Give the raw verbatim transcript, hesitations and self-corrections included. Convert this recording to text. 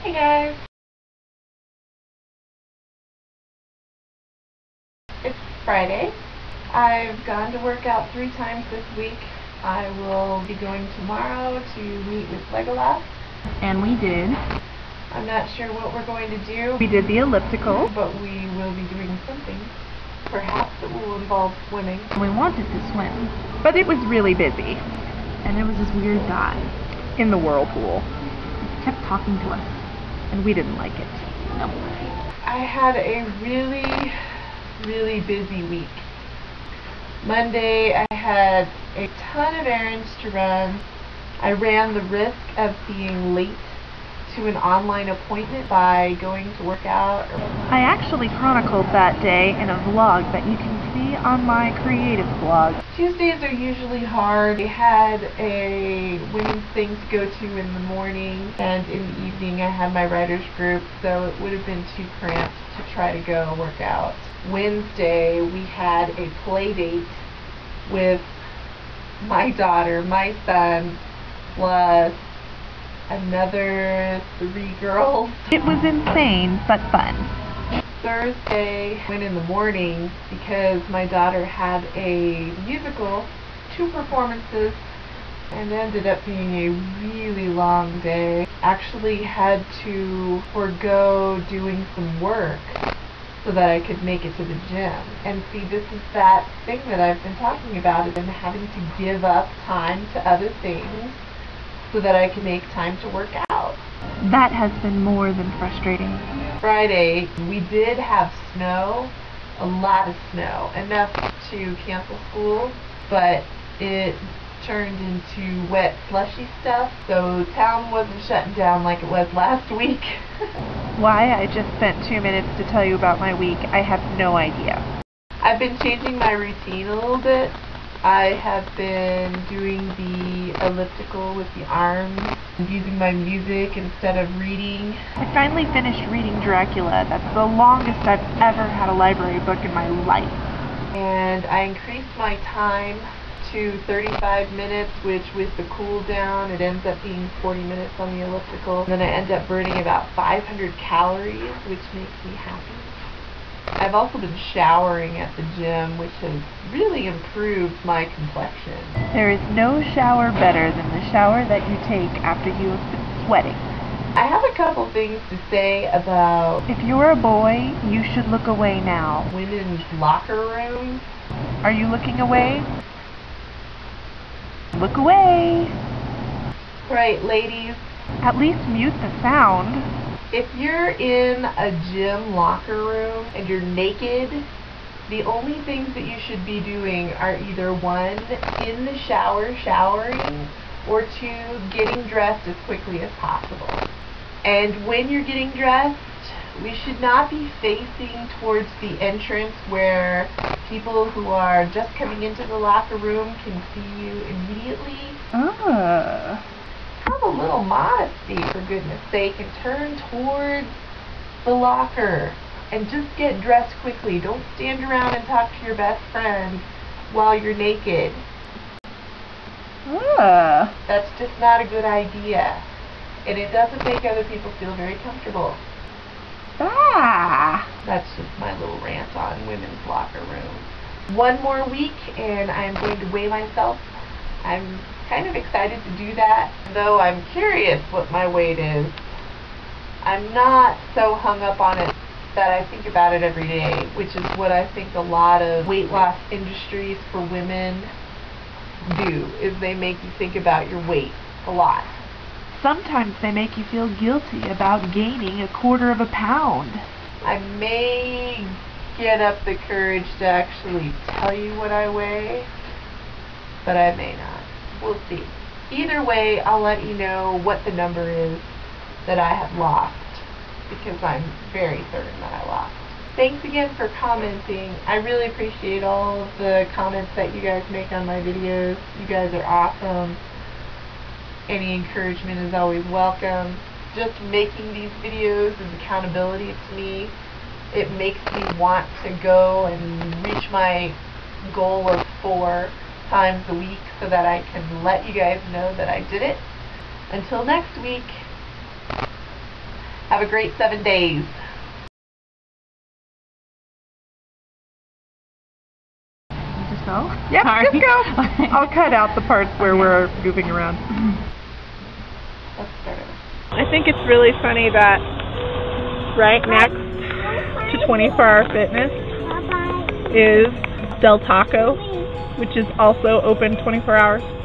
Hey guys. It's Friday. I've gone to work out three times this week. I will be going tomorrow to meet with Legolas. And we did. I'm not sure what we're going to do. We did the elliptical. But we will be doing something. Perhaps it will involve swimming. We wanted to swim, but it was really busy. And there was this weird guy in the whirlpool. He kept talking to us, and we didn't like it. No. I had a really, really busy week. Monday, I had a ton of errands to run. I ran the risk of being late to an online appointment by going to work out. I actually chronicled that day in a vlog that you can see on my creative blog. Tuesdays are usually hard. We had a women's thing to go to in the morning, and in the evening I had my writer's group, so it would have been too cramped to try to go work out. Wednesday we had a play date with my daughter, my son, plus another three girls. It was insane, but fun. Thursday, went in the morning because my daughter had a musical, two performances, and ended up being a really long day. Actually had to forego doing some work so that I could make it to the gym. And see, this is that thing that I've been talking about, is I'm having to give up time to other things so that I can make time to work out. That has been more than frustrating. Friday, we did have snow, a lot of snow, enough to cancel school, but it turned into wet, slushy stuff, so town wasn't shutting down like it was last week. Why I just spent two minutes to tell you about my week, I have no idea. I've been changing my routine a little bit. I have been doing the elliptical with the arms and using my music instead of reading. I finally finished reading Dracula. That's the longest I've ever had a library book in my life. And I increased my time to thirty-five minutes, which with the cool down it ends up being forty minutes on the elliptical. And then I end up burning about five hundred calories, which makes me happy. I've also been showering at the gym, which has really improved my complexion. There is no shower better than the shower that you take after you have been sweating. I have a couple things to say about... If you're a boy, you should look away now. Women's locker rooms. Are you looking away? Look away! Right, ladies. At least mute the sound. If you're in a gym locker room and you're naked, the only things that you should be doing are either one, in the shower showering, or two, getting dressed as quickly as possible. And when you're getting dressed, we should not be facing towards the entrance where people who are just coming into the locker room can see you immediately. Ah. Have a little modesty, for goodness sake, and turn towards the locker and just get dressed quickly. Don't stand around and talk to your best friend while you're naked. Uh. That's just not a good idea, and it doesn't make other people feel very comfortable. Ah. That's just my little rant on women's locker rooms. One more week and I'm going to weigh myself. I'm kind of excited to do that, though I'm curious what my weight is. I'm not so hung up on it that I think about it every day, which is what I think a lot of weight loss industries for women do, is they make you think about your weight a lot. Sometimes they make you feel guilty about gaining a quarter of a pound. I may get up the courage to actually tell you what I weigh, but I may not. We'll see. Either way, I'll let you know what the number is that I have lost, because I'm very certain that I lost. Thanks again for commenting. I really appreciate all of the comments that you guys make on my videos. You guys are awesome. Any encouragement is always welcome. Just making these videos is accountability to me. It makes me want to go and reach my goal of four times a week so that I can let you guys know that I did it. Until next week, Have a great seven days. Just go? Yep, Sorry. just go. I'll cut out the parts where okay. we're goofing around. Let's start over. I think it's really funny that right next to twenty-four hour fitness is Del Taco, which is also open twenty-four hours.